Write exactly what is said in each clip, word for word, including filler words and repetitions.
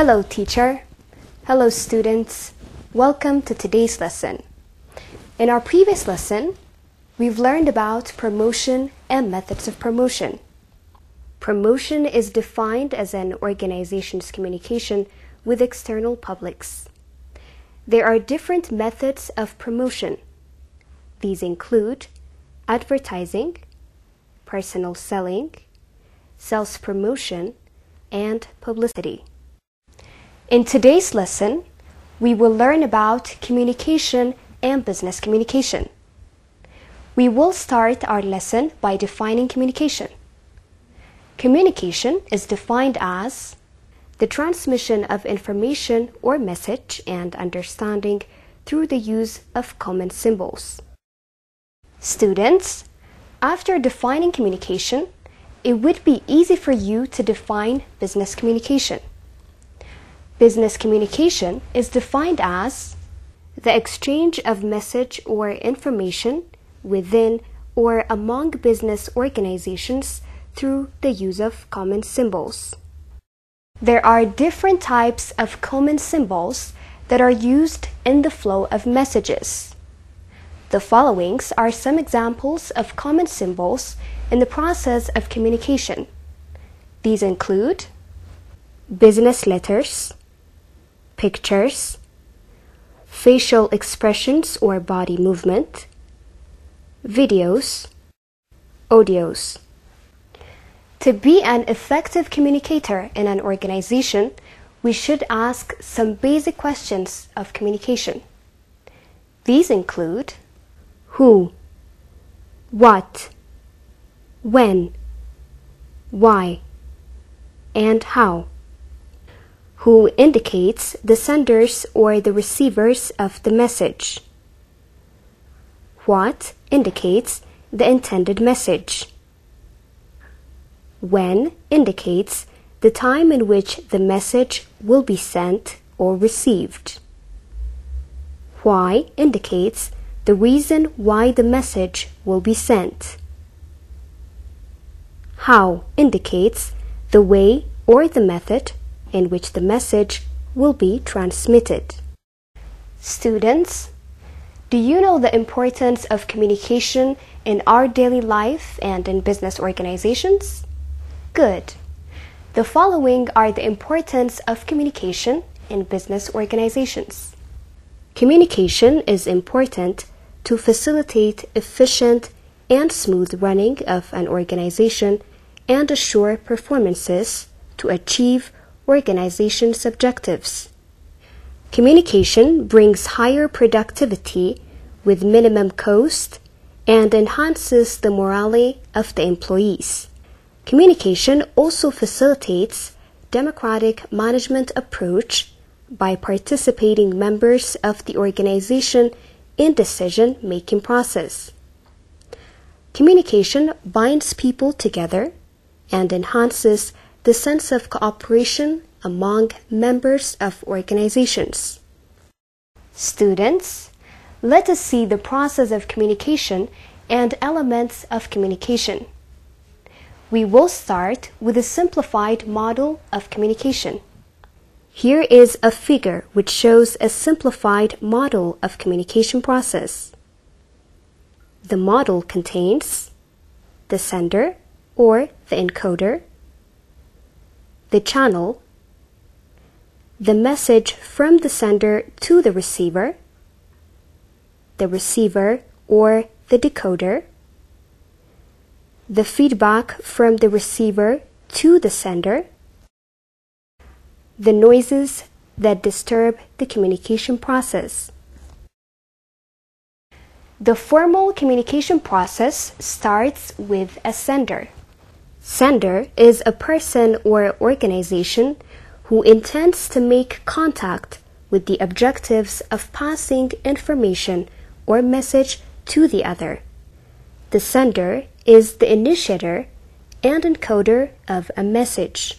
Hello teacher, hello students, welcome to today's lesson. In our previous lesson, we've learned about promotion and methods of promotion. Promotion is defined as an organization's communication with external publics. There are different methods of promotion. These include advertising, personal selling, sales promotion, and publicity. In today's lesson, we will learn about communication and business communication. We will start our lesson by defining communication. Communication is defined as the transmission of information or message and understanding through the use of common symbols. Students, after defining communication, it would be easy for you to define business communication. Business communication is defined as the exchange of message or information within or among business organizations through the use of common symbols. There are different types of common symbols that are used in the flow of messages. The following are some examples of common symbols in the process of communication. These include business letters, pictures, facial expressions or body movement, videos, audios. To be an effective communicator in an organization, we should ask some basic questions of communication. These include who, what, when, why, and how. Who indicates the senders or the receivers of the message. What indicates the intended message. When indicates the time in which the message will be sent or received. Why indicates the reason why the message will be sent. How indicates the way or the method in which the message will be transmitted. Students, do you know the importance of communication in our daily life and in business organizations? Good. The following are the importance of communication in business organizations. Communication is important to facilitate efficient and smooth running of an organization and assure performances to achieve organization's objectives. Communication brings higher productivity with minimum cost and enhances the morale of the employees. Communication also facilitates democratic management approach by participating members of the organization in decision-making process. Communication binds people together and enhances the sense of cooperation among members of organizations. Students, let us see the process of communication and elements of communication. We will start with a simplified model of communication. Here is a figure which shows a simplified model of communication process. The model contains the sender or the encoder, the channel, the message from the sender to the receiver, the receiver or the decoder, the feedback from the receiver to the sender, the noises that disturb the communication process. The formal communication process starts with a sender. Sender is a person or organization who intends to make contact with the objectives of passing information or message to the other. The sender is the initiator and encoder of a message.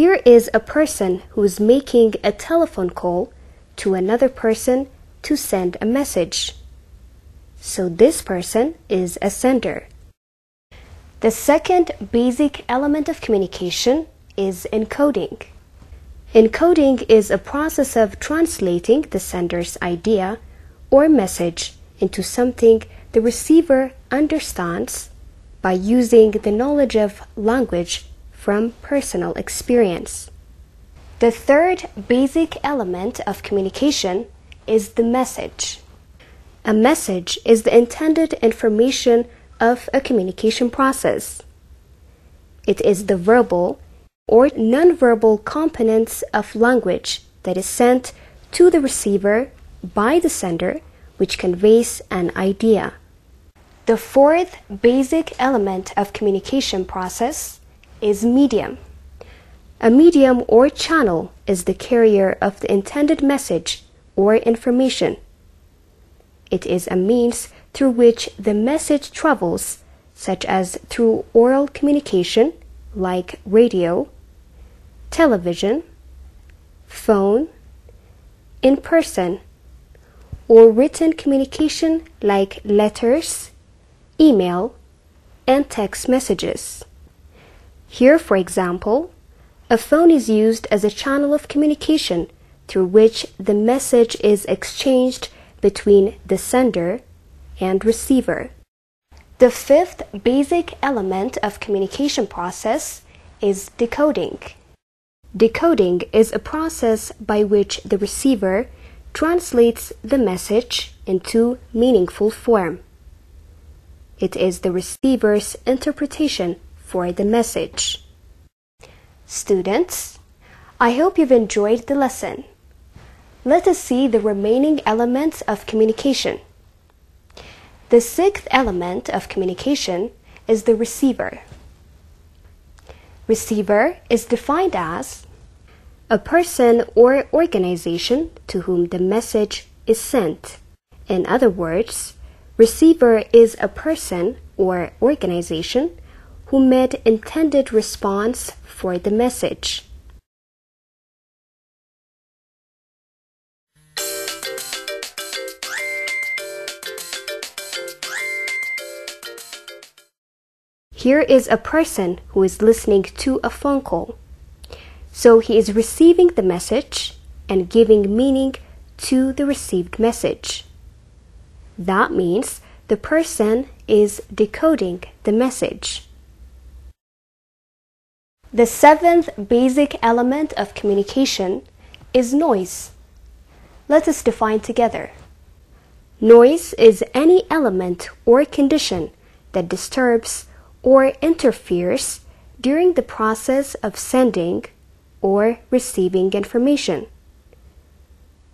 Here is a person who is making a telephone call to another person to send a message. So this person is a sender. The second basic element of communication is encoding. Encoding is a process of translating the sender's idea or message into something the receiver understands by using the knowledge of language from personal experience. The third basic element of communication is the message. A message is the intended information of a communication process. It is the verbal or nonverbal components of language that is sent to the receiver by the sender, which conveys an idea. The fourth basic element of communication process is medium. A medium or channel is the carrier of the intended message or information. It is a means through which the message travels, such as through oral communication like radio, television, phone, in person, or written communication like letters, email, and text messages. Here, for example, a phone is used as a channel of communication through which the message is exchanged between the sender and receiver. The fifth basic element of communication process is decoding. Decoding is a process by which the receiver translates the message into meaningful form. It is the receiver's interpretation for the message. Students, I hope you've enjoyed the lesson. Let us see the remaining elements of communication. The sixth element of communication is the receiver. Receiver is defined as a person or organization to whom the message is sent. In other words, receiver is a person or organization who made intended response for the message. Here is a person who is listening to a phone call. So he is receiving the message and giving meaning to the received message. That means the person is decoding the message. The seventh basic element of communication is noise. Let us define together. Noise is any element or condition that disturbs or interferes during the process of sending or receiving information.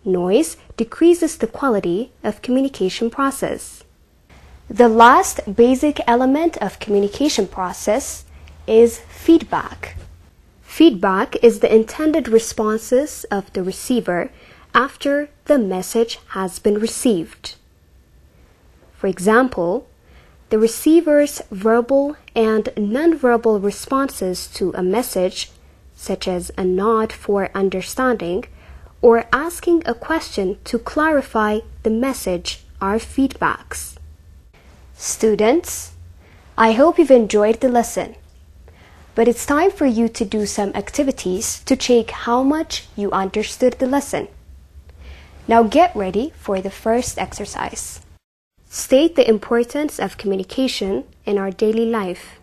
Noise decreases the quality of communication process. The last basic element of communication process is feedback. Feedback is the intended responses of the receiver after the message has been received. For example, the receiver's verbal and nonverbal responses to a message, such as a nod for understanding or asking a question to clarify the message are feedbacks. Students, I hope you've enjoyed the lesson, but it's time for you to do some activities to check how much you understood the lesson. Now get ready for the first exercise. State the importance of communication in our daily life.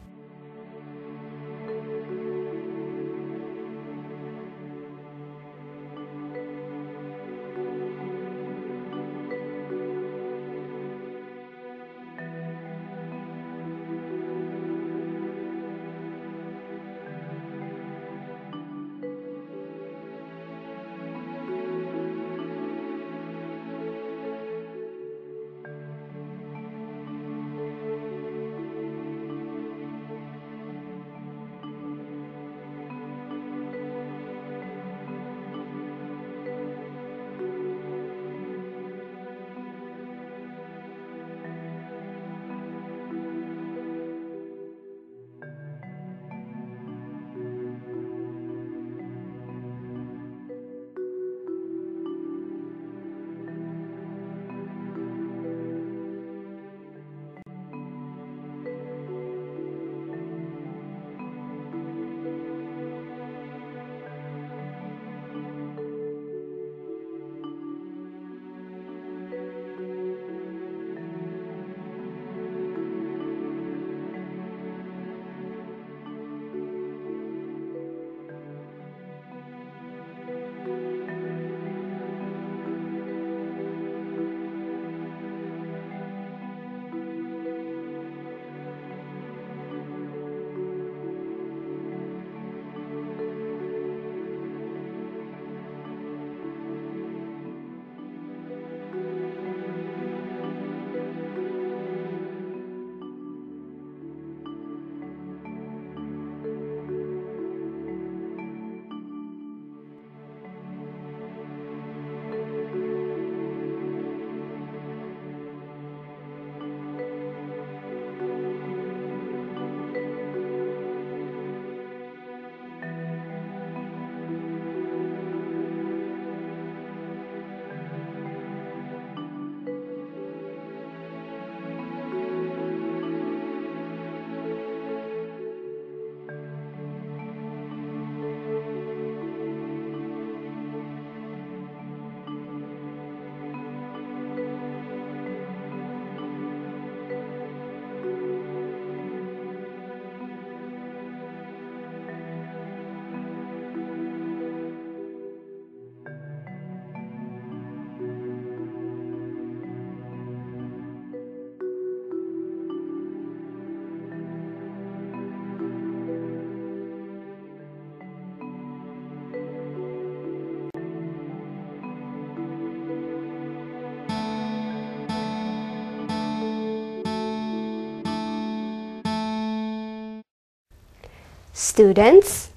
Students,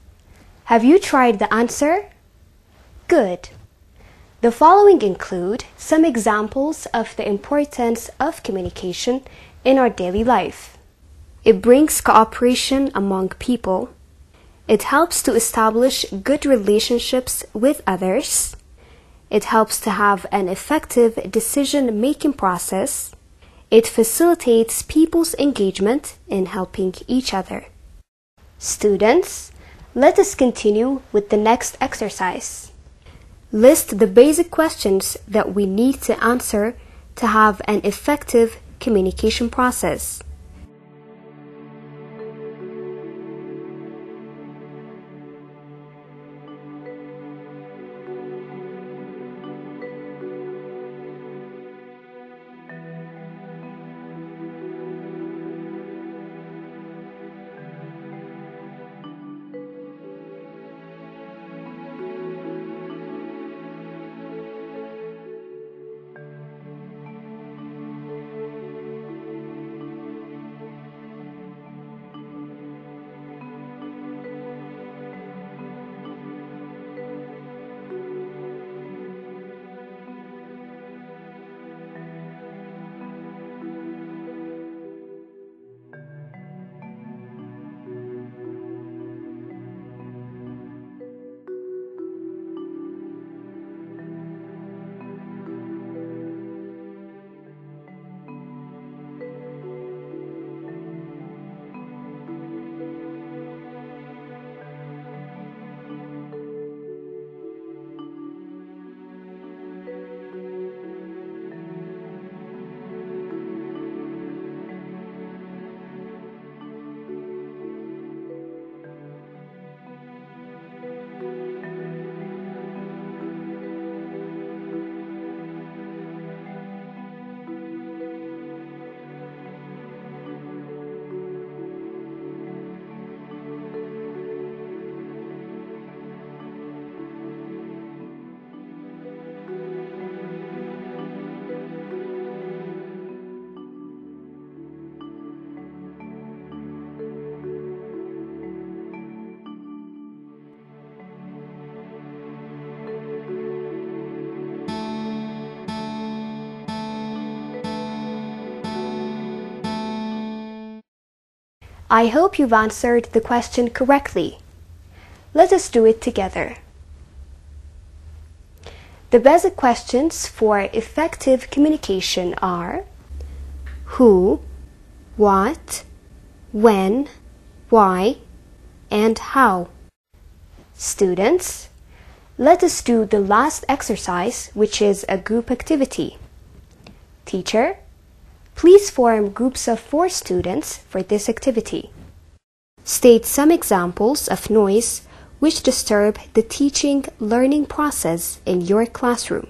have you tried the answer? Good. The following include some examples of the importance of communication in our daily life. It brings cooperation among people. It helps to establish good relationships with others. It helps to have an effective decision-making process. It facilitates people's engagement in helping each other. Students, let us continue with the next exercise. List the basic questions that we need to answer to have an effective communication process. I hope you've answered the question correctly. Let us do it together. The basic questions for effective communication are who, what, when, why, and how. Students, let us do the last exercise, which is a group activity. Teacher, please form groups of four students for this activity. State some examples of noise which disturb the teaching-learning process in your classroom.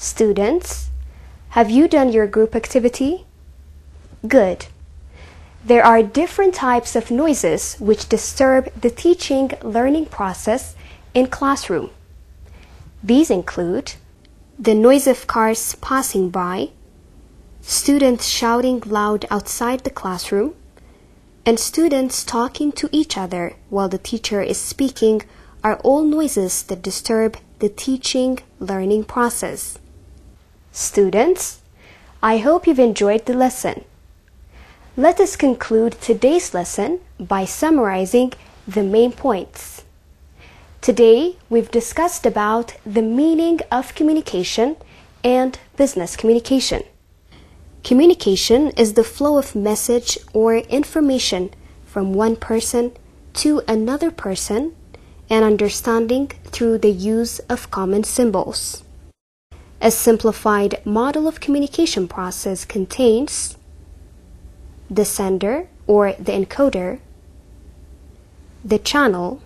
Students, have you done your group activity? Good. There are different types of noises which disturb the teaching-learning process in classroom. These include the noise of cars passing by, students shouting loud outside the classroom, and students talking to each other while the teacher is speaking are all noises that disturb the teaching-learning process. Students, I hope you've enjoyed the lesson. Let us conclude today's lesson by summarizing the main points. Today, we've discussed about the meaning of communication and business communication. Communication is the flow of message or information from one person to another person and understanding through the use of common symbols. A simplified model of communication process contains the sender or the encoder, the channel,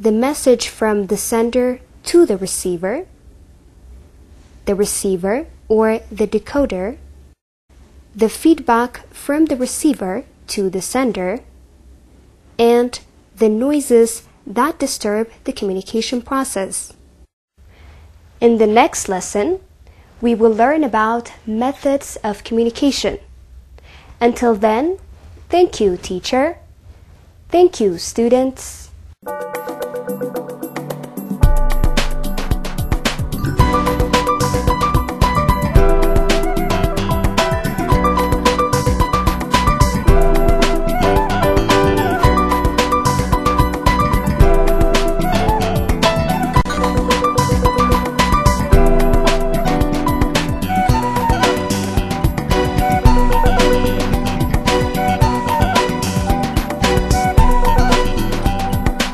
the message from the sender to the receiver, the receiver or the decoder, the feedback from the receiver to the sender, and the noises that disturb the communication process. In the next lesson, we will learn about methods of communication. Until then, thank you, teacher. Thank you, students.